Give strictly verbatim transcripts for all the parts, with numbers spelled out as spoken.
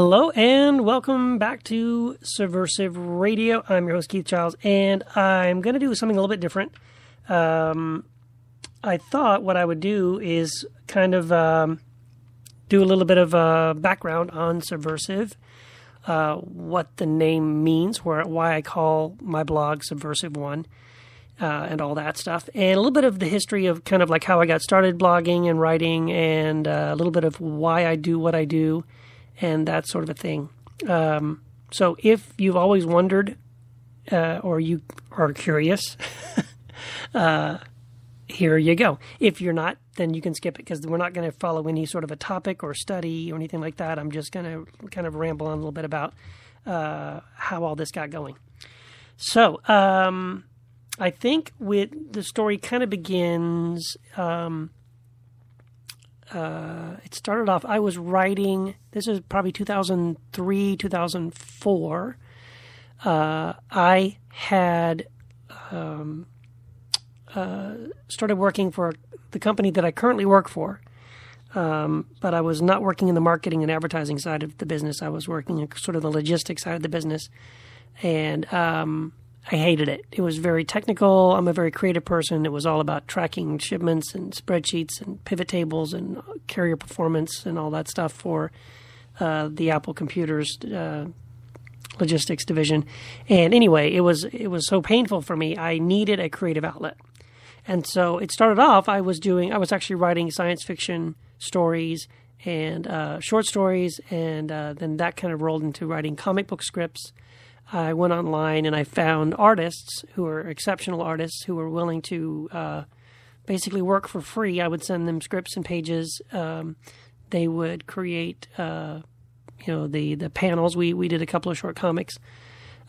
Hello and welcome back to Subversive Radio. I'm your host, Keith Giles, and I'm going to do something a little bit different. Um, I thought what I would do is kind of um, do a little bit of uh, background on Subversive, uh, what the name means, where, why I call my blog Subversive One, uh, and all that stuff, and a little bit of the history of kind of like how I got started blogging and writing, and uh, a little bit of why I do what I do, and that sort of a thing. Um, so if you've always wondered uh, or you are curious, uh, here you go. If you're not, then you can skip it because we're not going to follow any sort of a topic or study or anything like that. I'm just going to kind of ramble on a little bit about uh, how all this got going. So um, I think with the story kind of begins... Um, Uh, it started off, I was writing, this is probably two thousand three, two thousand four. Uh, I had um, uh, started working for the company that I currently work for, um, but I was not working in the marketing and advertising side of the business. I was working in sort of the logistics side of the business, and um, I hated it. It was very technical. I'm a very creative person. It was all about tracking shipments and spreadsheets and pivot tables and carrier performance and all that stuff for uh, the Apple Computers uh, logistics division. And anyway, it was it was so painful for me. I needed a creative outlet. And so it started off, I was doing, I was actually writing science fiction stories and uh, short stories, and uh, then that kind of rolled into writing comic book scripts. I went online and I found artists who were exceptional artists who were willing to uh, basically work for free. I would send them scripts and pages. Um, they would create, uh, you know, the the panels. We we did a couple of short comics.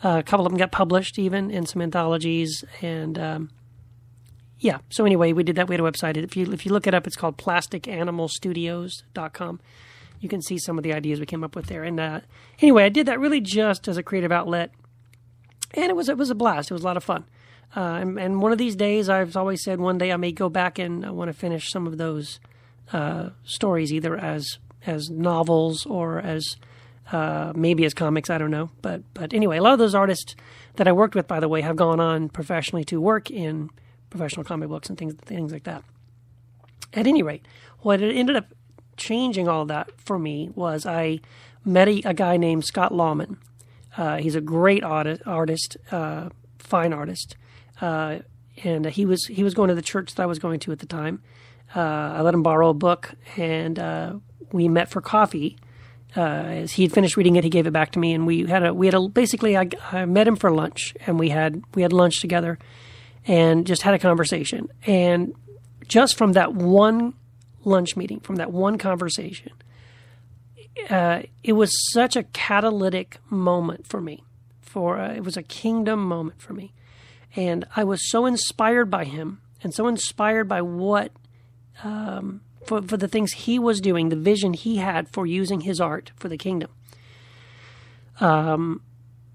Uh, a couple of them got published even in some anthologies. And um, yeah, so anyway, we did that. We had a website. If you if you look it up, it's called plastic animal studios dot com. You can see some of the ideas we came up with there. And uh, anyway, I did that really just as a creative outlet. And it was it was a blast. It was a lot of fun. Uh, and, and one of these days, I've always said one day I may go back and I want to finish some of those uh, stories, either as as novels or as uh, maybe as comics. I don't know. But, but anyway, a lot of those artists that I worked with, by the way, have gone on professionally to work in professional comic books and things, things like that. At any rate, what it ended up changing all that for me was I met a, a guy named Scott Lawman. Uh, he's a great audit, artist, uh, fine artist, uh, and he was he was going to the church that I was going to at the time. Uh, I let him borrow a book, and uh, we met for coffee. Uh, as he had finished reading it, he gave it back to me, and we had a we had a basically I, I met him for lunch, and we had we had lunch together, and just had a conversation, and just from that one lunch meeting, from that one conversation, uh, it was such a catalytic moment for me. For uh, it was a kingdom moment for me, and I was so inspired by him, and so inspired by what um, for for the things he was doing, the vision he had for using his art for the kingdom. Um,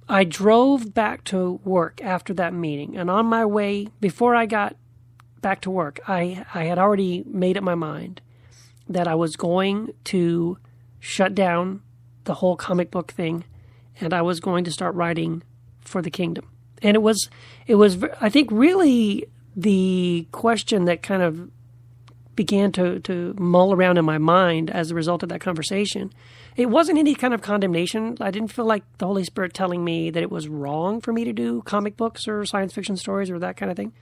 I drove back to work after that meeting, and on my way, before I got back to work, I, I had already made up my mind that I was going to shut down the whole comic book thing, and I was going to start writing for the kingdom. And it was, it was, I think, really the question that kind of began to, to mull around in my mind as a result of that conversation. It wasn't any kind of condemnation. I didn't feel like the Holy Spirit telling me that it was wrong for me to do comic books or science fiction stories or that kind of thing.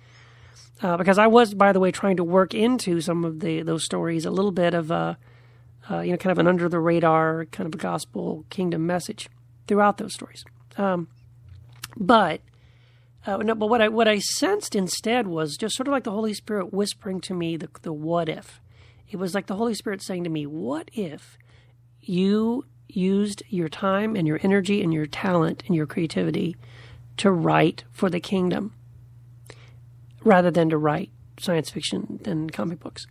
Uh, because I was, by the way, trying to work into some of the those stories a little bit of a, uh, you know, kind of an under the radar kind of a gospel kingdom message throughout those stories. Um, but uh, no, but what I what I sensed instead was just sort of like the Holy Spirit whispering to me the the what if. It was like the Holy Spirit saying to me, "What if you used your time and your energy and your talent and your creativity to write for the kingdom?" rather than to write science fiction and comic books.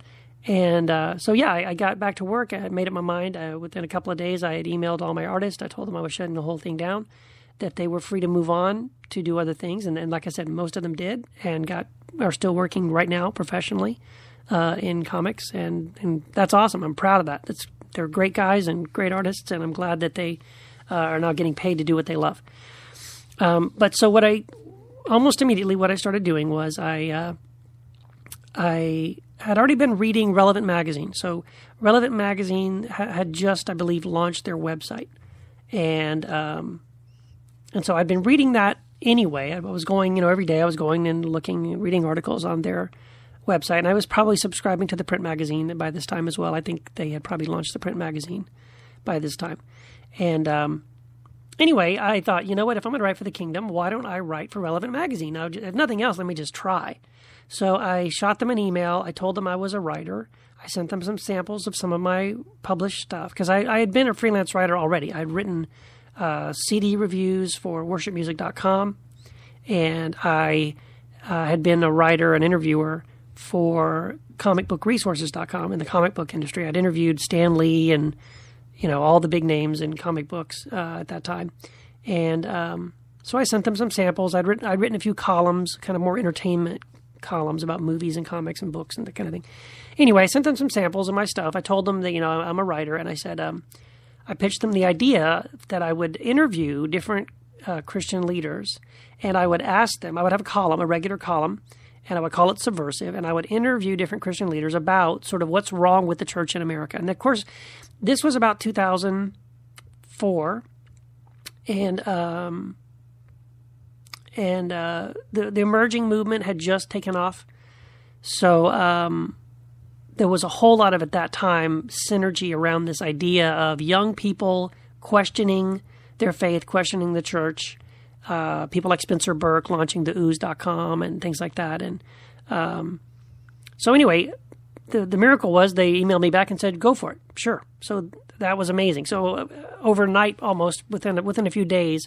And uh, so, yeah, I, I got back to work. I had made up my mind. I, within a couple of days, I had emailed all my artists. I told them I was shutting the whole thing down, that they were free to move on to do other things. And, and like I said, most of them did and got are still working right now professionally uh, in comics. And, and that's awesome. I'm proud of that. That's They're great guys and great artists, and I'm glad that they uh, are now getting paid to do what they love. Um, but so what I almost immediately what I started doing was I uh, I had already been reading Relevant Magazine. So Relevant Magazine ha- had just, I believe, launched their website, and um, and so I'd been reading that anyway. I was going, you know, every day I was going and looking, reading articles on their website, and I was probably subscribing to the print magazine by this time as well. I think they had probably launched the print magazine by this time. And um, anyway, I thought, you know what, if I'm going to write for the Kingdom, why don't I write for Relevant Magazine? Now, if nothing else, let me just try. So I shot them an email. I told them I was a writer. I sent them some samples of some of my published stuff, because I, I had been a freelance writer already. I'd written uh, C D reviews for worship music dot com, and I uh, had been a writer, an interviewer for comic book resources dot com in the comic book industry. I'd interviewed Stan Lee and, you know, all the big names in comic books uh, at that time. And um, so I sent them some samples. I'd written, I'd written a few columns, kind of more entertainment columns about movies and comics and books and that kind of thing. Anyway, I sent them some samples of my stuff. I told them that, you know, I'm a writer. And I said, um, I pitched them the idea that I would interview different uh, Christian leaders, and I would ask them, I would have a column, a regular column, and I would call it Subversive, and I would interview different Christian leaders about sort of what's wrong with the church in America. And, of course, this was about two thousand four, and um, and uh, the, the emerging movement had just taken off. So um, there was a whole lot of, at that time, synergy around this idea of young people questioning their faith, questioning the church. Uh, people like Spencer Burke launching the ooze dot com and things like that. And um, so anyway, the the miracle was they emailed me back and said, go for it. Sure. So that was amazing. So uh, overnight, almost within within a few days,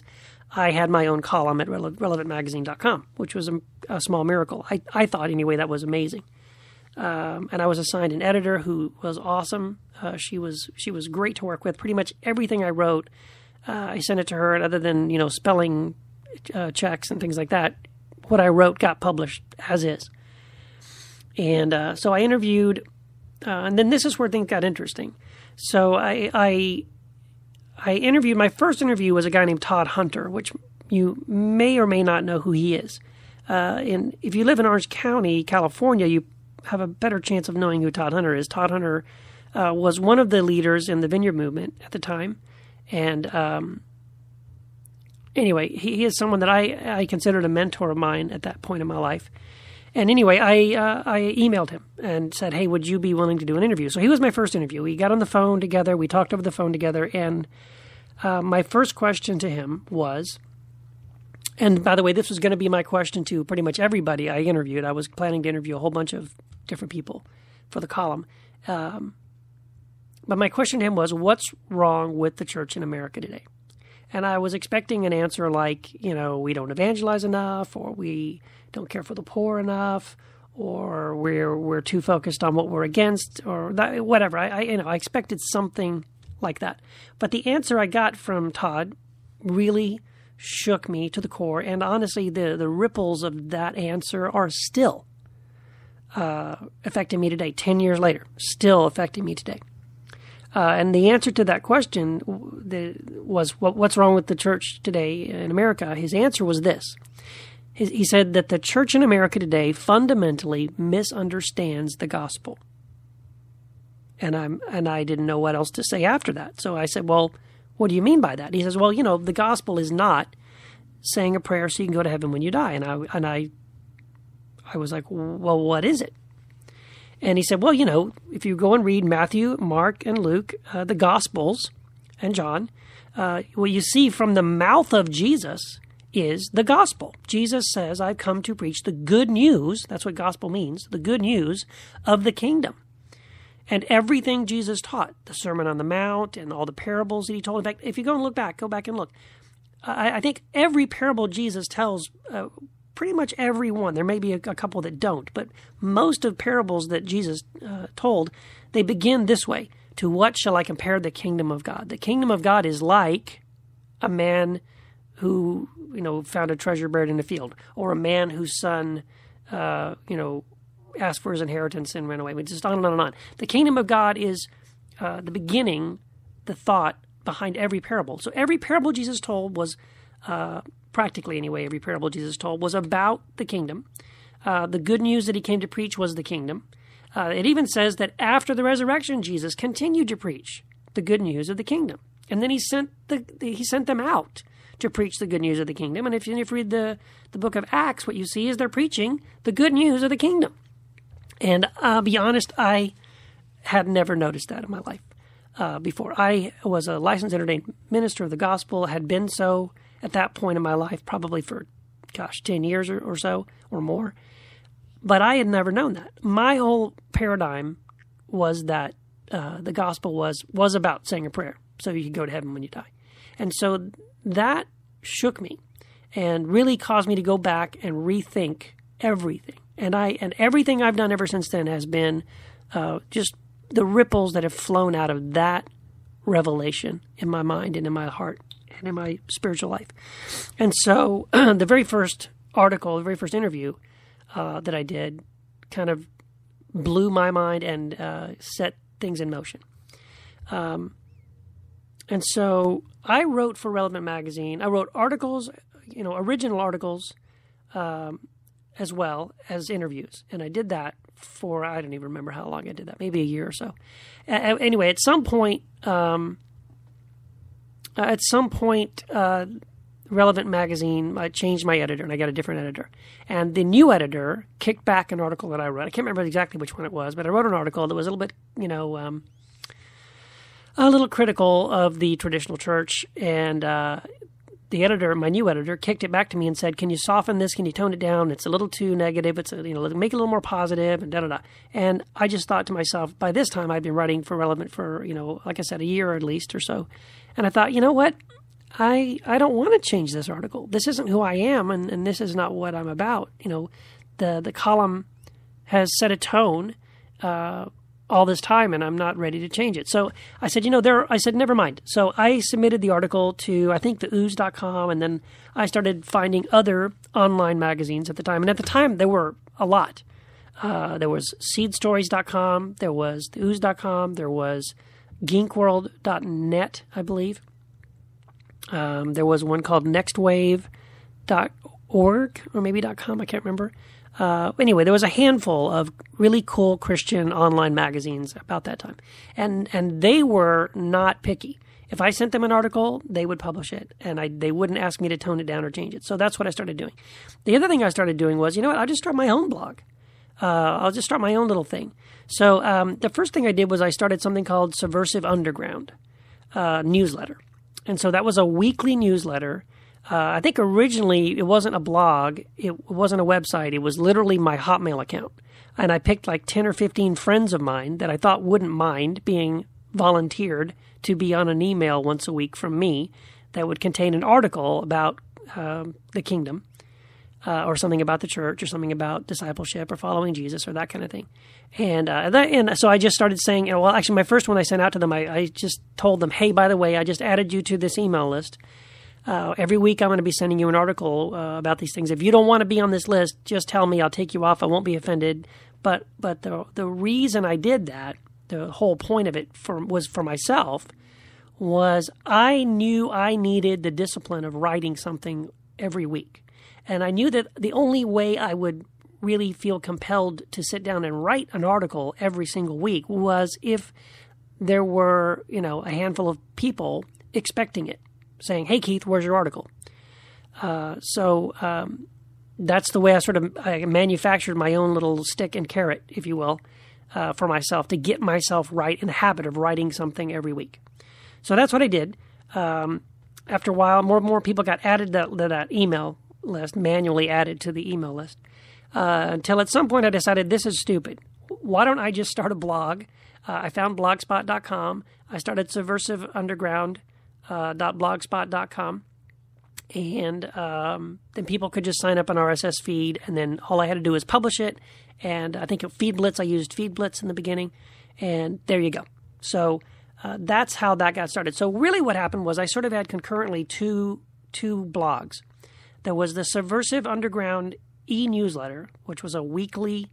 I had my own column at relevant magazine dot com, which was a, a small miracle. I, I thought, anyway, that was amazing. Um, and I was assigned an editor who was awesome. Uh, she was she was great to work with. Pretty much everything I wrote, uh, I sent it to her, and other than, you know, spelling Uh, checks and things like that, what I wrote got published as is. And uh, so I interviewed, uh, and then this is where things got interesting. So I, I I interviewed, my first interview was a guy named Todd Hunter, which you may or may not know who he is. Uh, and if you live in Orange County, California, you have a better chance of knowing who Todd Hunter is. Todd Hunter uh, was one of the leaders in the Vineyard Movement at the time, and um Anyway, he is someone that I, I considered a mentor of mine at that point in my life. And anyway, I uh, I emailed him and said, hey, would you be willing to do an interview? So he was my first interview. We got on the phone together. We talked over the phone together. And uh, my first question to him was, and by the way, this was going to be my question to pretty much everybody I interviewed. I was planning to interview a whole bunch of different people for the column. Um, but my question to him was, what's wrong with the church in America today? And I was expecting an answer like, you know, we don't evangelize enough, or we don't care for the poor enough, or we're we're too focused on what we're against, or that, whatever. I, I you know I expected something like that. But the answer I got from Todd really shook me to the core. And honestly, the the ripples of that answer are still uh, affecting me today, ten years later, still affecting me today. Uh, and the answer to that question the, was, what, what's wrong with the church today in America? His answer was this. His, he said that the church in America today fundamentally misunderstands the gospel. And I'm and I didn't know what else to say after that. So I said, well, what do you mean by that? He says, well, you know, the gospel is not saying a prayer so you can go to heaven when you die. And I and I, I was like, well, what is it? And he said, well, you know, if you go and read Matthew, Mark, and Luke, uh, the Gospels, and John, uh, what you see from the mouth of Jesus is the gospel. Jesus says, I've come to preach the good news, that's what gospel means, the good news of the kingdom. And everything Jesus taught, the Sermon on the Mount and all the parables that he told. In fact, if you go and look back, go back and look, I, I think every parable Jesus tells uh, pretty much every one. There may be a, a couple that don't, but most of parables that Jesus uh, told, they begin this way. To what shall I compare the kingdom of God? The kingdom of God is like a man who, you know, found a treasure buried in a field, or a man whose son, uh, you know, asked for his inheritance and ran away. We just on and on and on. The kingdom of God is uh, the beginning, the thought behind every parable. So every parable Jesus told was, uh, practically anyway, every parable Jesus told was about the kingdom. Uh, the good news that he came to preach was the kingdom. Uh, it even says that after the resurrection, Jesus continued to preach the good news of the kingdom. And then he sent the, the he sent them out to preach the good news of the kingdom. And if you, if you read the, the book of Acts, what you see is they're preaching the good news of the kingdom. And I'll be honest, I had never noticed that in my life uh, before. I was a licensed and ordained minister of the gospel, had been so at that point in my life, probably for, gosh, ten years or, or so or more. But I had never known that. My whole paradigm was that uh, the gospel was was about saying a prayer so you could go to heaven when you die. And so that shook me and really caused me to go back and rethink everything. And I and everything I've done ever since then has been uh, just the ripples that have flown out of that revelation in my mind and in my heart and in my spiritual life. And so the very first article, the very first interview uh, that I did kind of blew my mind and uh, set things in motion. Um, and so I wrote for Relevant Magazine. I wrote articles, you know, original articles, um, as well as interviews. And I did that for, I don't even remember how long I did that, maybe a year or so. Uh, anyway, at some point, um, uh, at some point, uh, Relevant Magazine, I changed my editor and I got a different editor. And the new editor kicked back an article that I wrote. I can't remember exactly which one it was, but I wrote an article that was a little bit, you know, um, a little critical of the traditional church. And, uh, the editor, my new editor, kicked it back to me and said, "Can you soften this? Can you tone it down? It's a little too negative. It's a, you know, make it a little more positive." And da da da. And I just thought to myself, by this time I'd been writing for Relevant for, you know, like I said, a year at least or so. And I thought, you know what, I I don't want to change this article. This isn't who I am, and, and this is not what I'm about. You know, the the column has set a tone uh, all this time, and I'm not ready to change it. So I said, you know, there. I said, never mind. So I submitted the article to, I think, the ooze dot com, and then I started finding other online magazines at the time. And at the time, there were a lot. Uh, there was seed stories dot com, there was the ooze dot com, there was gink world dot net, I believe. Um, there was one called next wave dot org or maybe .com, I can't remember. Uh, anyway, there was a handful of really cool Christian online magazines about that time. And and they were not picky. If I sent them an article, they would publish it, and I, they wouldn't ask me to tone it down or change it. So that's what I started doing. The other thing I started doing was, you know what, I'll just start my own blog. Uh, I'll just start my own little thing. So um, the first thing I did was I started something called Subversive Underground uh, newsletter. And so that was a weekly newsletter. Uh, I think originally it wasn't a blog, it wasn't a website, it was literally my Hotmail account. And I picked like ten or fifteen friends of mine that I thought wouldn't mind being volunteered to be on an email once a week from me that would contain an article about um, the kingdom uh, or something about the church or something about discipleship or following Jesus or that kind of thing. And uh, that, and so I just started saying, you know, well, actually my first one I sent out to them, I, I just told them, hey, by the way, I just added you to this email list. Uh, every week I'm going to be sending you an article uh, about these things. If you don't want to be on this list, just tell me. I'll take you off. I won't be offended. But but the the reason I did that, the whole point of it for, was for myself, was I knew I needed the discipline of writing something every week. And I knew that the only way I would really feel compelled to sit down and write an article every single week was if there were, you know, a handful of people expecting it, saying, hey, Keith, where's your article? Uh, so um, that's the way I sort of I manufactured my own little stick and carrot, if you will, uh, for myself to get myself right in the habit of writing something every week. So that's what I did. Um, after a while, more and more people got added to that, to that email list, manually added to the email list, uh, until at some point I decided this is stupid. Why don't I just start a blog? Uh, I found blogspot dot com. I started Subversive Underground. Uh, .blogspot dot com, and um, then people could just sign up an R S S feed, and then all I had to do was publish it. And I think at FeedBlitz, I used FeedBlitz in the beginning, and there you go. So uh, that's how that got started. So really what happened was I sort of had concurrently two two blogs. There was the Subversive Underground e-newsletter, which was a weekly,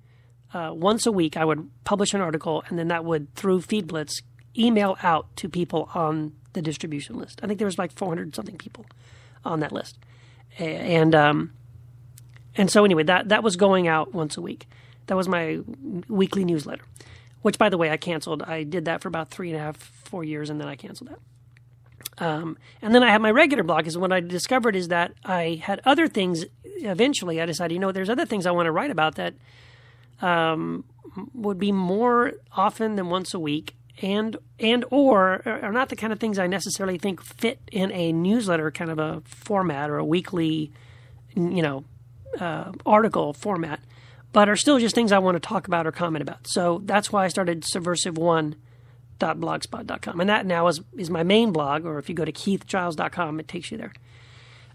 uh, once a week I would publish an article, and then that would, through FeedBlitz, email out to people on the distribution list. I think there was like four hundred something people on that list. And um, and so anyway, that, that was going out once a week. That was my weekly newsletter, which, by the way, I canceled. I did that for about three and a half, four years, and then I canceled that. Um, and then I had my regular blog, because what I discovered is that I had other things. Eventually, I decided, you know, there's other things I want to write about that um, would be more often than once a week, and and or are not the kind of things I necessarily think fit in a newsletter kind of a format or a weekly, you know, uh, article format, but are still just things I want to talk about or comment about. So that's why I started Subversive One. blogspot dot com, and that now is, is my main blog, or if you go to Keith Giles dot com, it takes you there.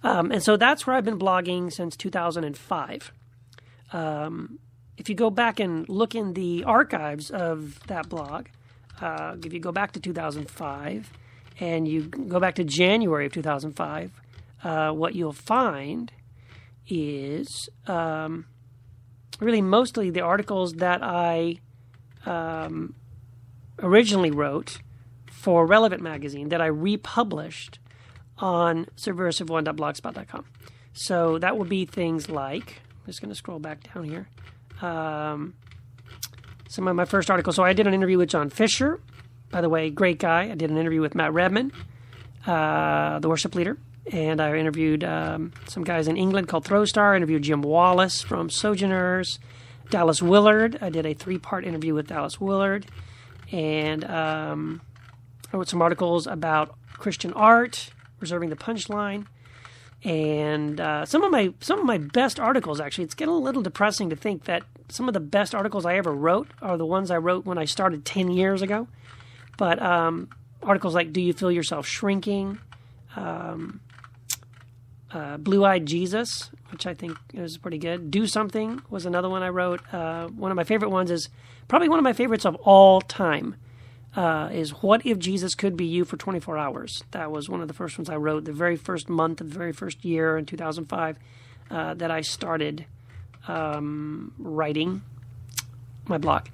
Um, and so that's where I've been blogging since two thousand five. Um, if you go back and look in the archives of that blog, uh, if you go back to two thousand five and you go back to January of two thousand five, uh, what you'll find is um, really mostly the articles that I um, originally wrote for Relevant Magazine that I republished on subversive one dot blogspot dot com. So that would be things like, I'm just going to scroll back down here, um, some of my first articles. So I did an interview with John Fisher, by the way, great guy. I did an interview with Matt Redman, uh, the worship leader, and I interviewed um, some guys in England called Throwstar. I interviewed Jim Wallace from Sojourners, Dallas Willard. I did a three-part interview with Dallas Willard. And um, I wrote some articles about Christian art, reserving the punchline, and uh, some of my some of my best articles. Actually, it's getting a little depressing to think that some of the best articles I ever wrote are the ones I wrote when I started ten years ago. But um, articles like "Do You Feel Yourself Shrinking," um, uh, "Blue-Eyed Jesus," which I think is pretty good. "Do Something" was another one I wrote. Uh, one of my favorite ones is probably one of my favorites of all time uh, is "What If Jesus Could Be You for twenty-four hours?" That was one of the first ones I wrote the very first month, the very first year in two thousand five uh, that I started um, writing my blog.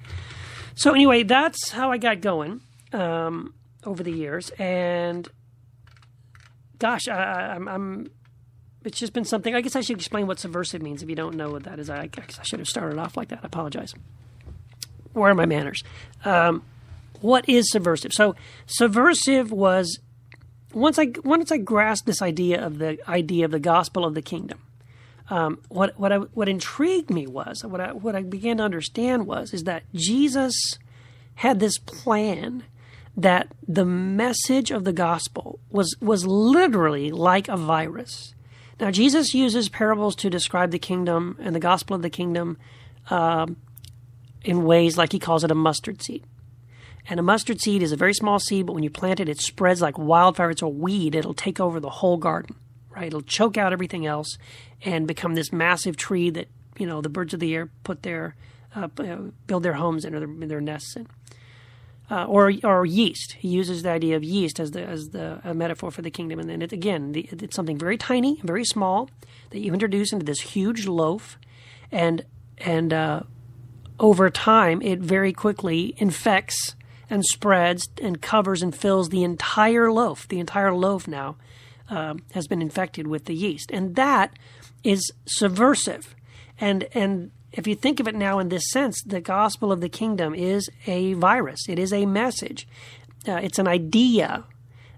So anyway, that's how I got going um, over the years. And gosh, I, I'm... I'm It's just been something. I guess I should explain what subversive means if you don't know what that is. I guess I should have started off like that. I apologize. Where are my manners? Um, what is subversive? So subversive was once I once I grasped this idea of the idea of the gospel of the kingdom. Um, what what I, what intrigued me was what I, what I began to understand was is that Jesus had this plan that the message of the gospel was was literally like a virus. Now, Jesus uses parables to describe the kingdom and the gospel of the kingdom um, in ways like he calls it a mustard seed. And a mustard seed is a very small seed, but when you plant it, it spreads like wildfire. It's a weed. It'll take over the whole garden, right? It'll choke out everything else and become this massive tree that, you know, the birds of the air put their, uh, build their homes in or their, their nests in. Uh, or or yeast. He uses the idea of yeast as the as the a metaphor for the kingdom, and then it, again, the, it's something very tiny, very small that you introduce into this huge loaf, and and uh, over time it very quickly infects and spreads and covers and fills the entire loaf. The entire loaf now um, has been infected with the yeast, and that is subversive, and and. If you think of it now in this sense, the gospel of the kingdom is a virus. It is a message. Uh, it's an idea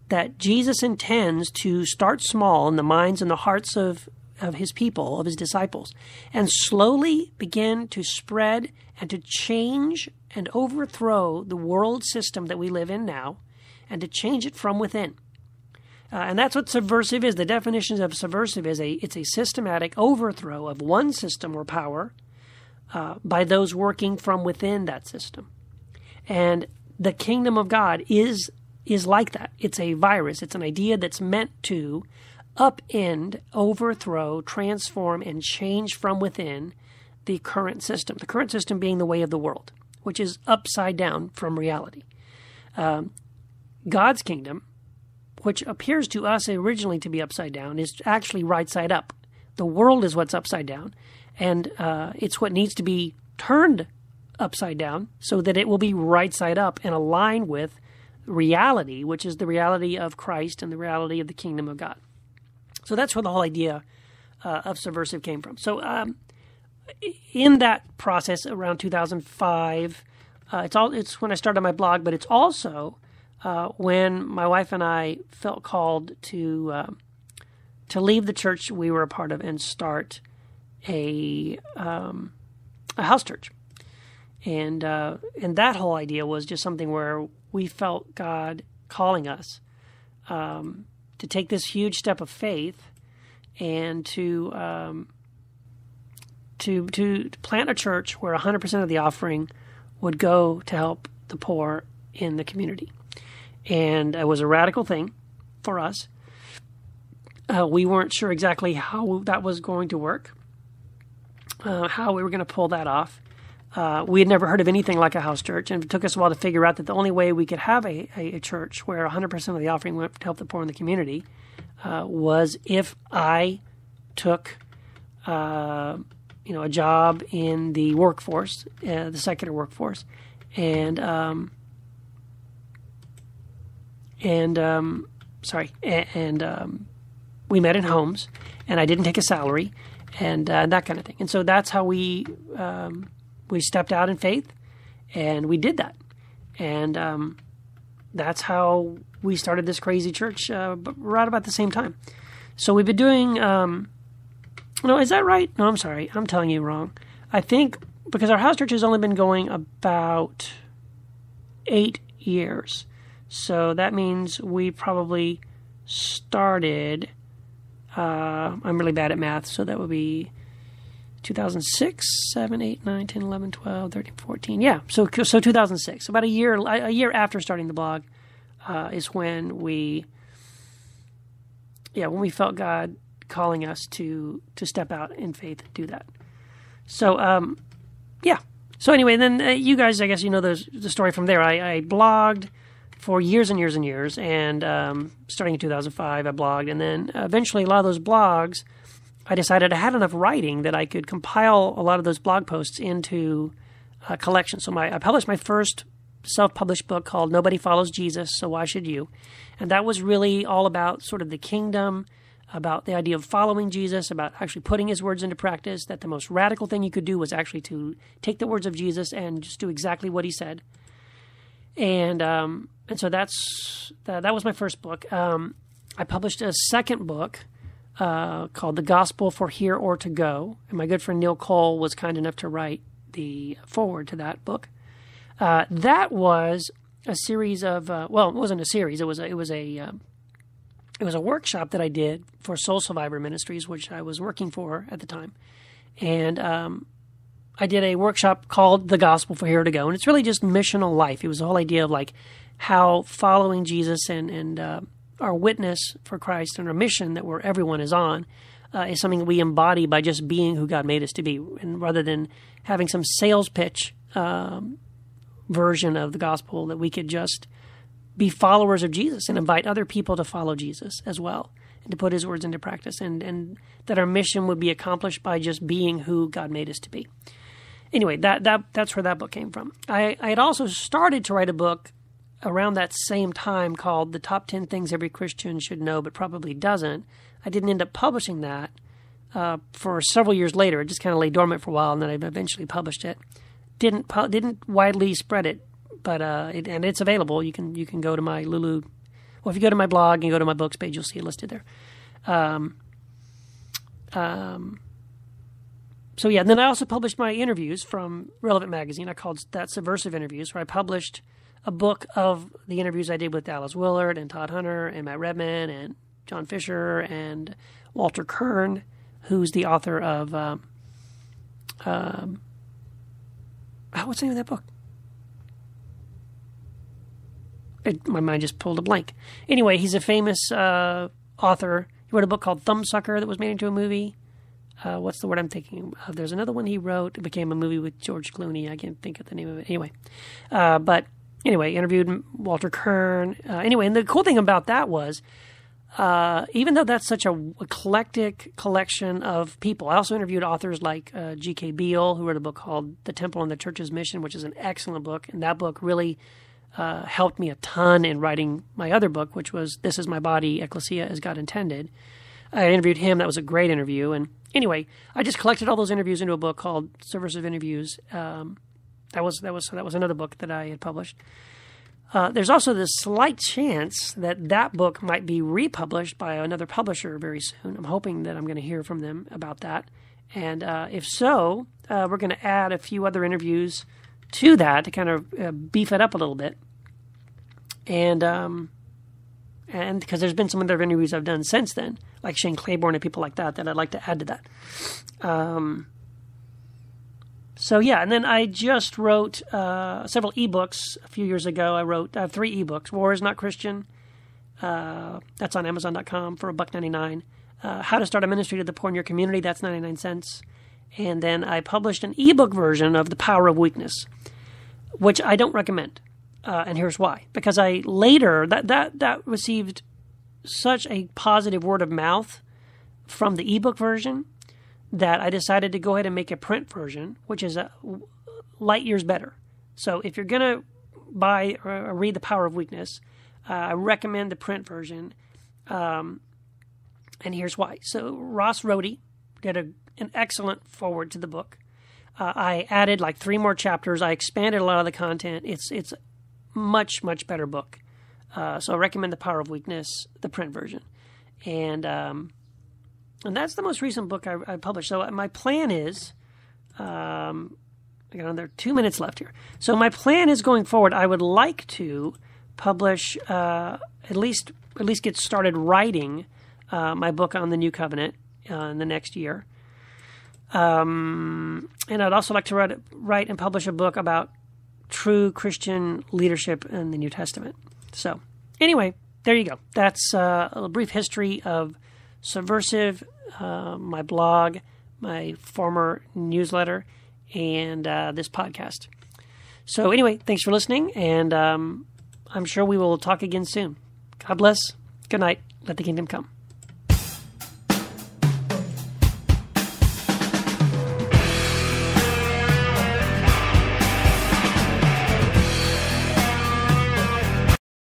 that Jesus intends to start small in the minds and the hearts of, of his people, of his disciples, and slowly begin to spread and to change and overthrow the world system that we live in now and to change it from within. Uh, and that's what subversive is. The definition of subversive is a it's a systematic overthrow of one system or power Uh, by those working from within that system. And the kingdom of God is is like that. It's a virus. It's an idea that's meant to upend, overthrow, transform, and change from within the current system. The current system being the way of the world, which is upside down from reality. Um, God's kingdom, which appears to us originally to be upside down, is actually right side up. The world is what's upside down. And uh, it's what needs to be turned upside down so that it will be right side up and align with reality, which is the reality of Christ and the reality of the kingdom of God. So that's where the whole idea uh, of Subversive came from. So um, in that process, around two thousand five, uh, it's all it's when I started my blog, but it's also uh, when my wife and I felt called to uh, to leave the church we were a part of and start a um, a house church. And uh, and that whole idea was just something where we felt God calling us um, to take this huge step of faith and to um, to to plant a church where one hundred percent of the offering would go to help the poor in the community. And it was a radical thing for us. Uh, we weren't sure exactly how that was going to work, uh, how we were going to pull that off. Uh, we had never heard of anything like a house church, and it took us a while to figure out that the only way we could have a, a, a church where one hundred percent of the offering went to help the poor in the community uh, was if I took uh, you know, a job in the workforce, uh, the secular workforce, and um, and um, sorry, and, and um, we met in homes, and I didn't take a salary, and uh, that kind of thing. And so that's how we. Um, We stepped out in faith, and we did that. And um, that's how we started this crazy church uh, right about the same time. So we've been doing um, – no, is that right? No, I'm sorry. I'm telling you wrong. I think because our house church has only been going about eight years. So that means we probably started uh, – I'm really bad at math, so that would be – two thousand six, seven, eight, nine, ten, eleven, twelve, thirteen, fourteen. Yeah, so so two thousand six. So about a year a year after starting the blog uh, is when we yeah, when we felt God calling us to to step out in faith and do that. So um yeah. So anyway, then uh, you guys, I guess you know the the story from there. I, I blogged for years and years and years, and um, starting in two thousand five I blogged, and then eventually a lot of those blogs I decided I had enough writing that I could compile a lot of those blog posts into a collection. So my, I published my first self-published book called Nobody Follows Jesus, So Why Should You? And that was really all about sort of the kingdom, about the idea of following Jesus, about actually putting his words into practice, that the most radical thing you could do was actually to take the words of Jesus and just do exactly what he said. And um, and so that's that, that was my first book. Um, I published a second book Uh, called The Gospel for Here or to Go. And my good friend Neil Cole was kind enough to write the foreword to that book. Uh, that was a series of, uh, well, it wasn't a series. It was a, it was a, um, it was a workshop that I did for Soul Survivor Ministries, which I was working for at the time. And um, I did a workshop called The Gospel for Here or to Go. And it's really just missional life. It was the whole idea of like how following Jesus and, and, uh, our witness for Christ and our mission that where everyone is on uh, is something we embody by just being who God made us to be, and rather than having some sales pitch um, version of the gospel, that we could just be followers of Jesus and invite other people to follow Jesus as well and to put his words into practice, and, and that our mission would be accomplished by just being who God made us to be. Anyway, that, that that's where that book came from. I, I had also started to write a book around that same time called The Top ten Things Every Christian Should Know But Probably Doesn't. I didn't end up publishing that uh, for several years later. It just kind of lay dormant for a while, and then I eventually published it. Didn't pu- didn't widely spread it, but uh, it, and it's available. You can you can go to my Lulu. Well, if you go to my blog and go to my books page, you'll see it listed there. Um. Um. So yeah, and then I also published my interviews from Relevant Magazine. I called that Subversive Interviews, where I published a book of the interviews I did with Dallas Willard and Todd Hunter and Matt Redman and John Fisher and Walter Kern, who's the author of um, um, oh, what's the name of that book? It, my mind just pulled a blank. Anyway, he's a famous uh, author. He wrote a book called Thumbsucker that was made into a movie. Uh, what's the word I'm thinking of? There's another one he wrote. It became a movie with George Clooney. I can't think of the name of it. Anyway, uh, but. Anyway, interviewed Walter Kern. Uh, anyway, and the cool thing about that was, uh, even though that's such an eclectic collection of people, I also interviewed authors like uh, G K Beale, who wrote a book called The Temple and the Church's Mission, which is an excellent book. And that book really uh, helped me a ton in writing my other book, which was This Is My Body, Ecclesia as God Intended. I interviewed him. That was a great interview. And anyway, I just collected all those interviews into a book called Subversive Interviews. Um, that was that was that was another book that I had published. Uh, there's also this slight chance that that book might be republished by another publisher very soon. I'm hoping that I'm going to hear from them about that. And uh, if so, uh, we're going to add a few other interviews to that to kind of uh, beef it up a little bit. And um, and because there's been some other interviews I've done since then, like Shane Claiborne and people like that, that I'd like to add to that. Um, so, yeah, and then I just wrote uh, several ebooks a few years ago. I wrote I have three ebooks. War is Not Christian. Uh, that's on Amazon dot com for a buck ninety-nine. Uh, How to Start a Ministry to the Poor in Your Community. That's ninety-nine cents. And then I published an ebook version of The Power of Weakness, which I don't recommend. Uh, and here's why. Because I later, that, that, that received such a positive word of mouth from the ebook version that I decided to go ahead and make a print version, which is a light years better. So if you're going to buy or read The Power of Weakness, uh, I recommend the print version. Um, and here's why. So Ross Rohde did a, an excellent forward to the book. Uh, I added like three more chapters. I expanded a lot of the content. It's it's much, much better book. Uh, so I recommend The Power of Weakness, the print version. And um, and that's the most recent book I, I published. So my plan is, um, I got another two minutes left here. So my plan is going forward, I would like to publish, uh, at least at least get started writing uh, my book on the New Covenant uh, in the next year. Um, and I'd also like to write, write and publish a book about true Christian leadership in the New Testament. So anyway, there you go. That's uh, a brief history of Subversive, uh, my blog, my former newsletter, and uh, this podcast. So anyway, thanks for listening, and um, I'm sure we will talk again soon. God bless. Good night. Let the kingdom come.